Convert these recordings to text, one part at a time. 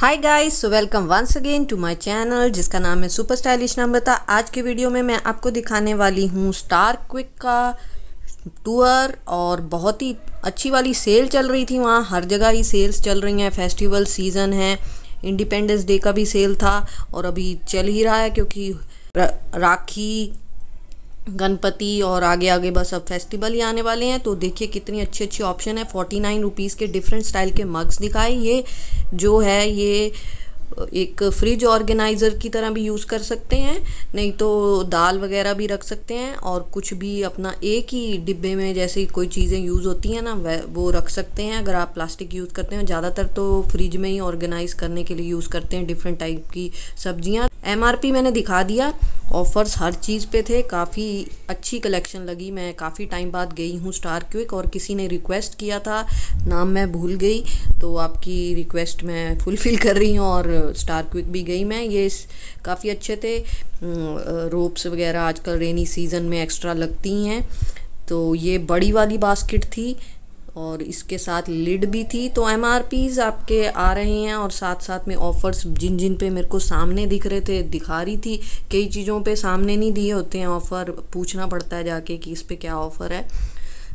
Hi guys, so welcome once again to my channel जिसका नाम है सुपर स्टाइलिश नम्रता। आज के वीडियो में मैं आपको दिखाने वाली हूँ स्टार क्विक का टूर। और बहुत ही अच्छी वाली सेल चल रही थी वहाँ, हर जगह ही सेल्स चल रही हैं। फेस्टिवल सीज़न है, इंडिपेंडेंस डे का भी सेल था और अभी चल ही रहा है क्योंकि राखी, गणपति और आगे आगे बस अब फेस्टिवल ही आने वाले हैं। तो देखिए कितनी अच्छी अच्छी ऑप्शन है। 49 रुपीज़ के डिफरेंट स्टाइल के मग्स दिखाए। ये जो है ये एक फ्रिज ऑर्गेनाइज़र की तरह भी यूज़ कर सकते हैं, नहीं तो दाल वगैरह भी रख सकते हैं और कुछ भी अपना एक ही डिब्बे में जैसे कोई चीज़ें यूज़ होती हैं ना वो रख सकते हैं। अगर आप प्लास्टिक यूज़ करते हैं ज़्यादातर तो फ्रिज में ही ऑर्गेनाइज़ करने के लिए यूज़ करते हैं डिफरेंट टाइप की सब्जियाँ। MRP मैंने दिखा दिया, ऑफ़र्स हर चीज़ पे थे, काफ़ी अच्छी कलेक्शन लगी। मैं काफ़ी टाइम बाद गई हूँ स्टार क्विक और किसी ने रिक्वेस्ट किया था, नाम मैं भूल गई, तो आपकी रिक्वेस्ट मैं फुलफ़िल कर रही हूँ और स्टार क्विक भी गई मैं। ये काफ़ी अच्छे थे, रोप्स वगैरह आजकल रेनी सीज़न में एक्स्ट्रा लगती हैं। तो ये बड़ी वाली बास्केट थी और इसके साथ लिड भी थी। तो MRPs आपके आ रहे हैं और साथ साथ में ऑफ़र्स जिन जिन पे मेरे को सामने दिख रहे थे दिखा रही थी। कई चीज़ों पे सामने नहीं दिए होते हैं ऑफ़र, पूछना पड़ता है जाके कि इस पे क्या ऑफ़र है।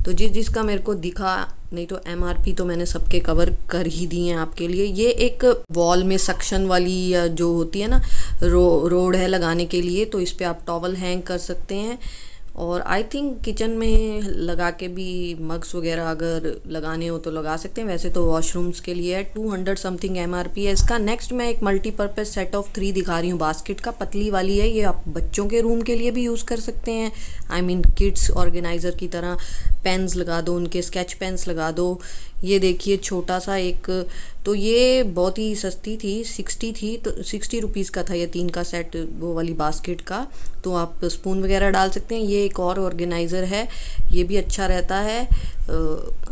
तो जिसका मेरे को दिखा, नहीं तो MRP तो मैंने सबके कवर कर ही दिए हैं आपके लिए। ये एक वॉल में सक्शन वाली या जो होती है ना रोड है लगाने के लिए, तो इस पर आप टॉवल हैंग कर सकते हैं। और आई थिंक किचन में लगा के भी मग्स वगैरह अगर लगाने हो तो लगा सकते हैं। वैसे तो वॉशरूम्स के लिए है। 200 समथिंग MRP है इसका। नेक्स्ट मैं एक मल्टीपर्पज़ सेट ऑफ 3 दिखा रही हूँ बास्केट का, पतली वाली है। ये आप बच्चों के रूम के लिए भी यूज़ कर सकते हैं, आई मीन किड्स ऑर्गेनाइज़र की तरह। पेन्स लगा दो उनके, स्केच पेन्स लगा दो। ये देखिए छोटा सा एक, तो ये बहुत ही सस्ती थी, 60 थी, तो 60 रुपीज़ का था ये 3 का सेट वो वाली बास्केट का। तो आप स्पून वगैरह डाल सकते हैं। ये एक और ऑर्गेनाइज़र है, ये भी अच्छा रहता है,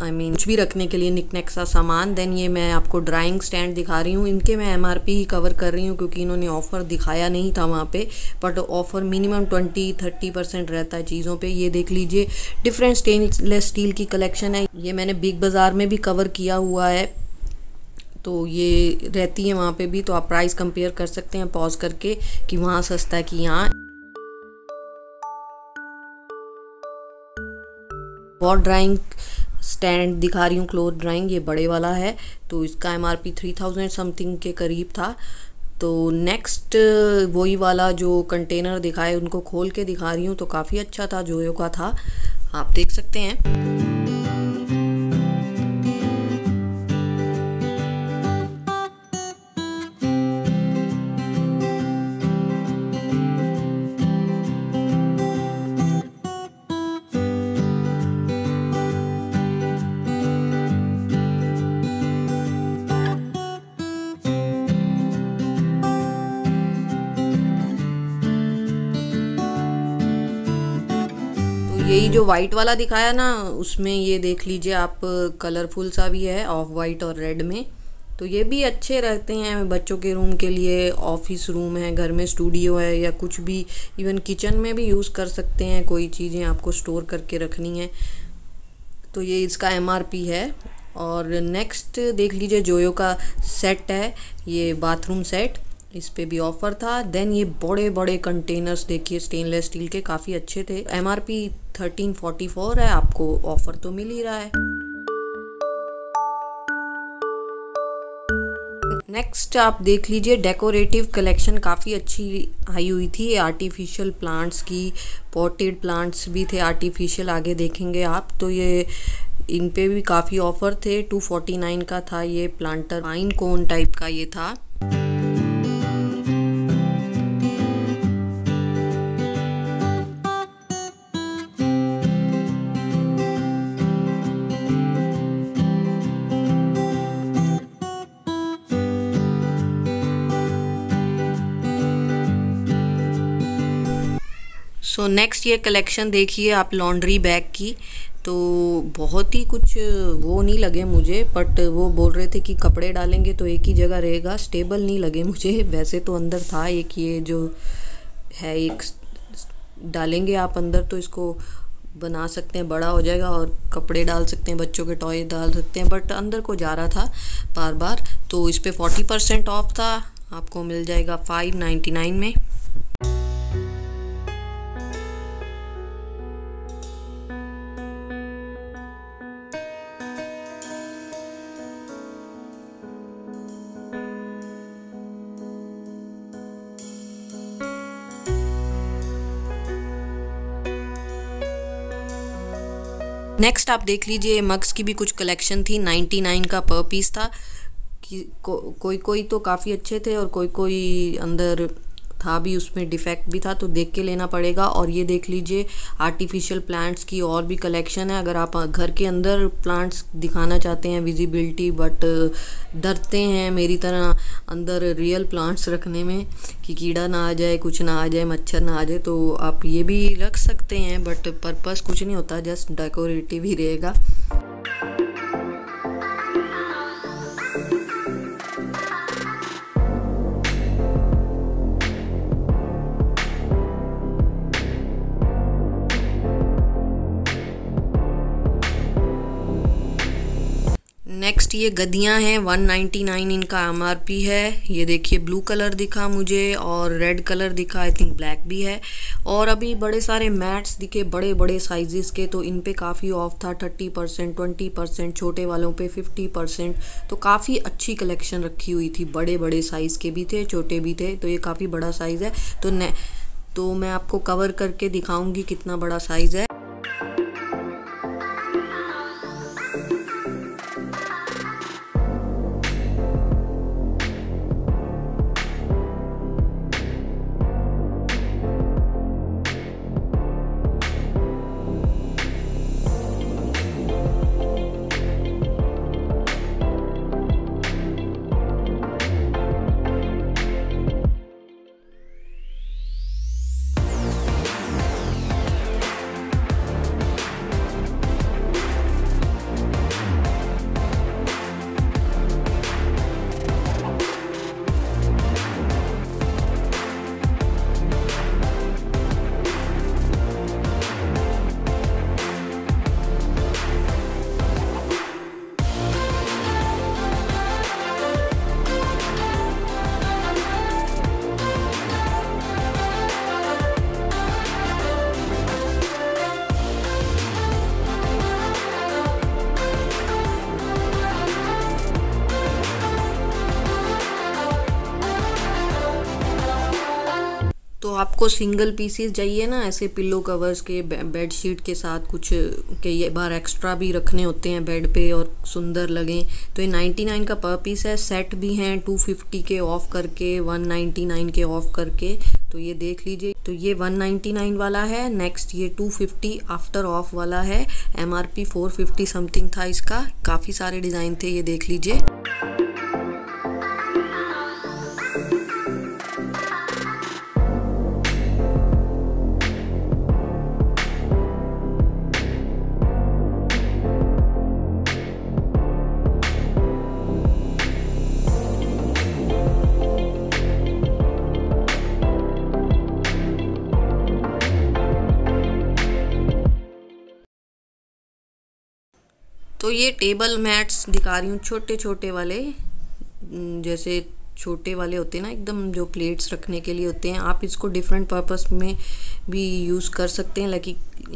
आई मीन कुछ भी रखने के लिए निकनेक सा सामान। देन ये मैं आपको ड्राइंग स्टैंड दिखा रही हूँ। इनके मैं MRP ही कवर कर रही हूँ क्योंकि इन्होंने ऑफ़र दिखाया नहीं था वहाँ पे, बट ऑफ़र मिनिमम 20-30% रहता है चीज़ों पे। ये देख लीजिए डिफरेंट स्टेनलेस स्टील की कलेक्शन है। ये मैंने बिग बाज़ार में भी कवर किया हुआ है, तो ये रहती है वहाँ पर भी। तो आप प्राइस कंपेयर कर सकते हैं पॉज करके कि वहाँ सस्ता है कि यहाँ। और ड्राइंग स्टैंड दिखा रही हूँ, क्लोथ ड्राइंग, ये बड़े वाला है। तो इसका MRP 3000 समथिंग के करीब था। तो नेक्स्ट वही वाला जो कंटेनर दिखाए उनको खोल के दिखा रही हूँ, तो काफ़ी अच्छा था, जोयो का था, आप देख सकते हैं। यही जो वाइट वाला दिखाया ना उसमें ये देख लीजिए आप, कलरफुल सा भी है ऑफ वाइट और रेड में। तो ये भी अच्छे रहते हैं बच्चों के रूम के लिए। ऑफिस रूम है, घर में स्टूडियो है या कुछ भी, इवन किचन में भी यूज़ कर सकते हैं। कोई चीज़ें आपको स्टोर करके रखनी है तो ये इसका MRP है। और नेक्स्ट देख लीजिए जोयो का सेट है, ये बाथरूम सेट, इस पे भी ऑफ़र था। देन ये बड़े बड़े कंटेनर्स देखिए स्टेनलेस स्टील के, काफ़ी अच्छे थे। MRP 1344 है, आपको ऑफ़र तो मिल ही रहा है। नेक्स्ट आप देख लीजिए डेकोरेटिव कलेक्शन काफ़ी अच्छी आई हुई थी। आर्टिफिशियल प्लांट्स की, पॉटेड प्लांट्स भी थे आर्टिफिशियल, आगे देखेंगे आप। तो ये इन पे भी काफ़ी ऑफ़र थे। 249 का था ये प्लांटर, पाइन कोन टाइप का ये था। सो नेक्स्ट ये कलेक्शन देखिए आप लॉन्ड्री बैग की। तो बहुत ही कुछ वो नहीं लगे मुझे, बट वो बोल रहे थे कि कपड़े डालेंगे तो एक ही जगह रहेगा, स्टेबल नहीं लगे मुझे। वैसे तो अंदर था एक, ये जो है एक डालेंगे आप अंदर तो इसको बना सकते हैं, बड़ा हो जाएगा और कपड़े डाल सकते हैं, बच्चों के टॉय डाल सकते हैं। बट अंदर को जा रहा था बार बार, तो इस पर 40% ऑफ था, आपको मिल जाएगा 599 में। नेक्स्ट आप देख लीजिए मग्स की भी कुछ कलेक्शन थी, 99 का पर पीस था। कोई तो काफ़ी अच्छे थे और कोई अंदर था भी, उसमें डिफेक्ट भी था, तो देख के लेना पड़ेगा। और ये देख लीजिए आर्टिफिशियल प्लांट्स की और भी कलेक्शन है। अगर आप घर के अंदर प्लांट्स दिखाना चाहते हैं विजिबिलिटी, बट डरते हैं मेरी तरह अंदर रियल प्लांट्स रखने में कि कीड़ा ना आ जाए, कुछ ना आ जाए, मच्छर ना आ जाए, तो आप ये भी रख सकते हैं। बट पर्पस कुछ नहीं होता, जस्ट डेकोरेटिव ही रहेगा। नेक्स्ट ये गद्दियाँ हैं, 199 इनका MRP है। ये देखिए ब्लू कलर दिखा मुझे और रेड कलर दिखा, आई थिंक ब्लैक भी है। और अभी बड़े सारे मैट्स दिखे बड़े बड़े साइजेस के, तो इन पे काफ़ी ऑफ था, 30%, 20%, छोटे वालों पे 50%। तो काफ़ी अच्छी कलेक्शन रखी हुई थी, बड़े बड़े साइज़ के भी थे, छोटे भी थे। तो ये काफ़ी बड़ा साइज़ है, तो मैं आपको कवर करके दिखाऊँगी कितना बड़ा साइज़ है। तो आपको सिंगल पीसेस चाहिए ना, ऐसे पिल्लो कवर्स के, बेड शीट के साथ कुछ कई बार एक्स्ट्रा भी रखने होते हैं बेड पे और सुंदर लगें, तो ये 99 का पर पीस है। सेट भी हैं 250 के ऑफ़ करके, 199 के ऑफ़ करके, तो ये देख लीजिए। तो ये 199 वाला है। नेक्स्ट ये 250 आफ्टर ऑफ वाला है, MRP 450 समथिंग था इसका। काफ़ी सारे डिज़ाइन थे, ये देख लीजिए। तो ये टेबल मैट्स दिखा रही हूँ, छोटे छोटे वाले, जैसे छोटे वाले होते हैं ना एकदम, जो प्लेट्स रखने के लिए होते हैं। आप इसको डिफरेंट पर्पस में भी यूज़ कर सकते हैं,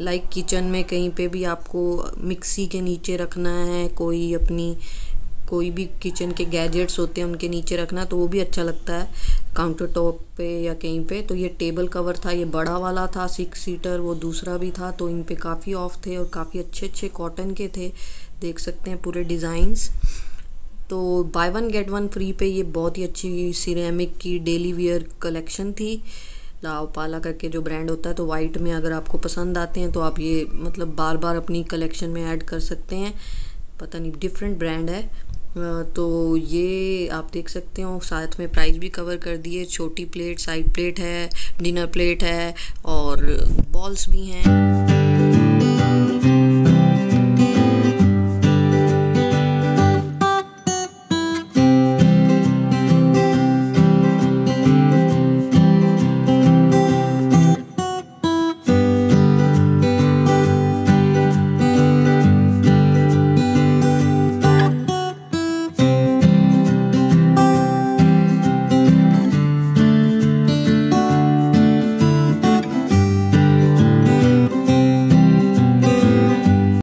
लाइक किचन में कहीं पे भी आपको मिक्सी के नीचे रखना है, कोई भी किचन के गैजेट्स होते हैं उनके नीचे रखना, तो वो भी अच्छा लगता है, काउंटर टॉप पे या कहीं पे। तो ये टेबल कवर था, ये बड़ा वाला था 6 सीटर, वो दूसरा भी था। तो इन पे काफ़ी ऑफ थे और काफ़ी अच्छे अच्छे कॉटन के थे, देख सकते हैं पूरे डिज़ाइंस। तो buy 1 get 1 free पे ये बहुत ही अच्छी सिरेमिक की डेली वेयर कलेक्शन थी, लाओपाला करके जो ब्रांड होता है। तो वाइट में अगर आपको पसंद आते हैं तो आप ये मतलब बार बार अपनी कलेक्शन में ऐड कर सकते हैं, पता नहीं डिफरेंट ब्रांड है। तो ये आप देख सकते हो, साथ में प्राइस भी कवर कर दिए। छोटी प्लेट, साइड प्लेट है, डिनर प्लेट है और बॉल्स भी हैं।